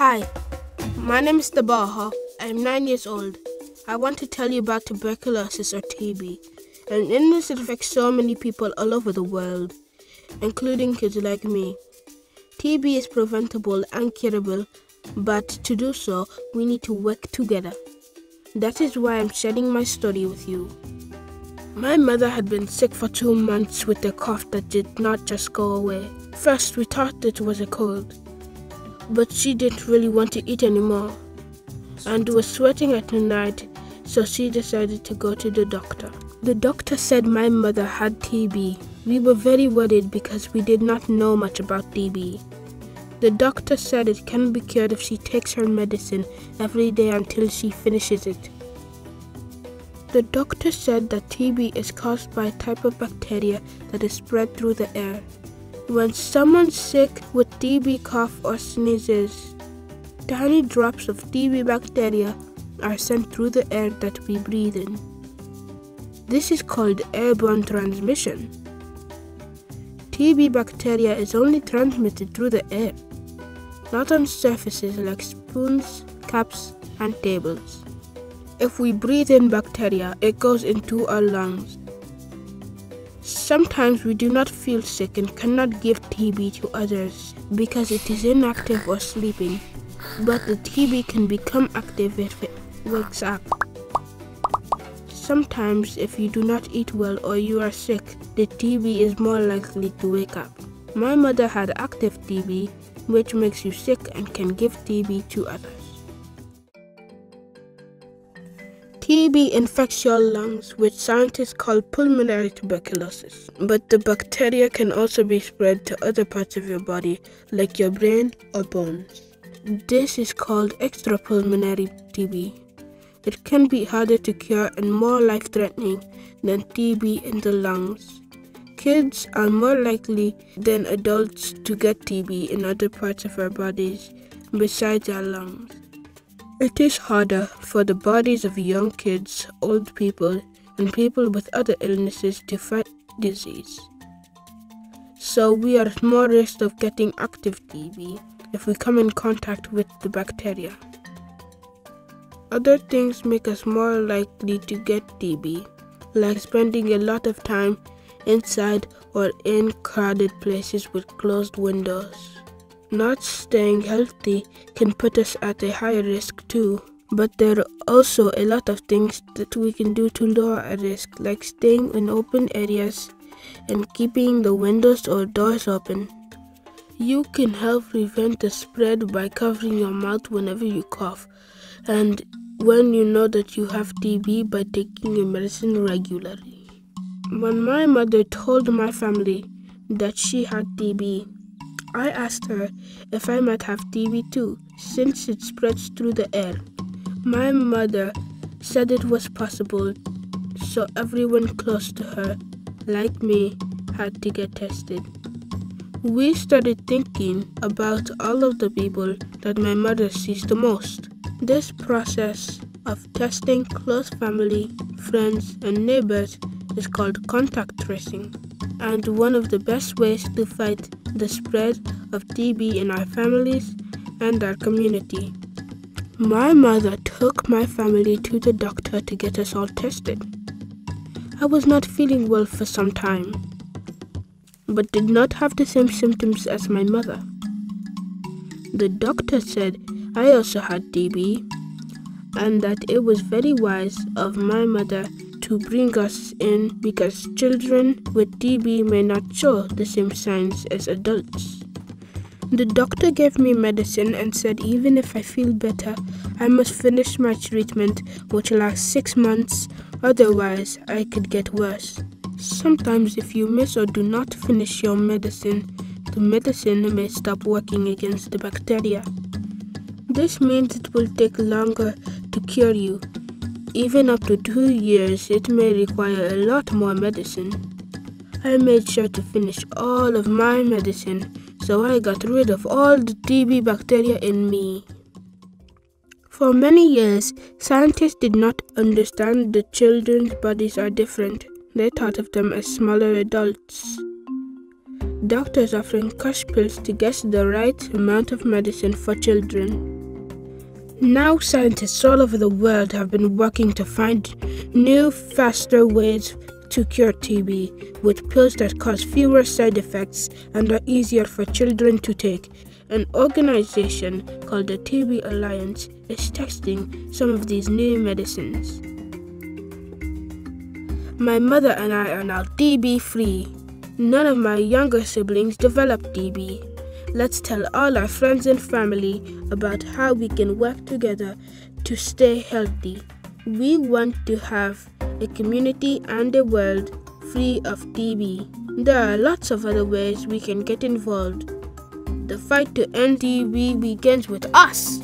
Hi, my name is Tabaha. I'm 9 years old. I want to tell you about tuberculosis or TB, an illness that affects so many people all over the world, including kids like me. TB is preventable and curable, but to do so, we need to work together. That is why I'm sharing my story with you. My mother had been sick for 2 months with a cough that did not just go away. First, we thought it was a cold, but she didn't really want to eat anymore and was sweating at night, so she decided to go to the doctor. The doctor said my mother had TB. We were very worried because we did not know much about TB. The doctor said it can be cured if she takes her medicine every day until she finishes it. The doctor said that TB is caused by a type of bacteria that is spread through the air. When someone sick with TB coughs or sneezes, tiny drops of TB bacteria are sent through the air that we breathe in. This is called airborne transmission. TB bacteria is only transmitted through the air, not on surfaces like spoons, cups, and tables. If we breathe in bacteria, it goes into our lungs. Sometimes we do not feel sick and cannot give TB to others because it is inactive or sleeping, but the TB can become active if it wakes up. Sometimes, if you do not eat well or you are sick, the TB is more likely to wake up. My mother had active TB, which makes you sick and can give TB to others. TB infects your lungs, which scientists call pulmonary tuberculosis. But the bacteria can also be spread to other parts of your body, like your brain or bones. This is called extrapulmonary TB. It can be harder to cure and more life-threatening than TB in the lungs. Kids are more likely than adults to get TB in other parts of our bodies besides our lungs. It is harder for the bodies of young kids, old people, and people with other illnesses to fight disease. So we are at more risk of getting active TB if we come in contact with the bacteria. Other things make us more likely to get TB, like spending a lot of time inside or in crowded places with closed windows. Not staying healthy can put us at a higher risk too, but there are also a lot of things that we can do to lower our risk, like staying in open areas and keeping the windows or doors open. You can help prevent the spread by covering your mouth whenever you cough, and when you know that you have TB, by taking your medicine regularly. When my mother told my family that she had TB, I asked her if I might have TB too, since it spreads through the air. My mother said it was possible, so everyone close to her, like me, had to get tested. We started thinking about all of the people that my mother sees the most. This process of testing close family, friends, and neighbors is called contact tracing, and one of the best ways to fight the spread of TB in our families and our community. My mother took my family to the doctor to get us all tested. I was not feeling well for some time, but did not have the same symptoms as my mother. The doctor said I also had TB, and that it was very wise of my mother to bring us in because children with TB may not show the same signs as adults. The doctor gave me medicine and said even if I feel better, I must finish my treatment, which lasts 6 months, otherwise I could get worse. Sometimes if you miss or do not finish your medicine, the medicine may stop working against the bacteria. This means it will take longer to cure you. Even up to 2 years, it may require a lot more medicine. I made sure to finish all of my medicine, so I got rid of all the TB bacteria in me. For many years, scientists did not understand that children's bodies are different. They thought of them as smaller adults. Doctors offering cash pills to get the right amount of medicine for children. Now scientists all over the world have been working to find new, faster ways to cure TB, with pills that cause fewer side effects and are easier for children to take. An organization called the TB Alliance is testing some of these new medicines. My mother and I are now TB-free. None of my younger siblings developed TB. Let's tell all our friends and family about how we can work together to stay healthy. We want to have a community and a world free of TB. There are lots of other ways we can get involved. The fight to end TB begins with us.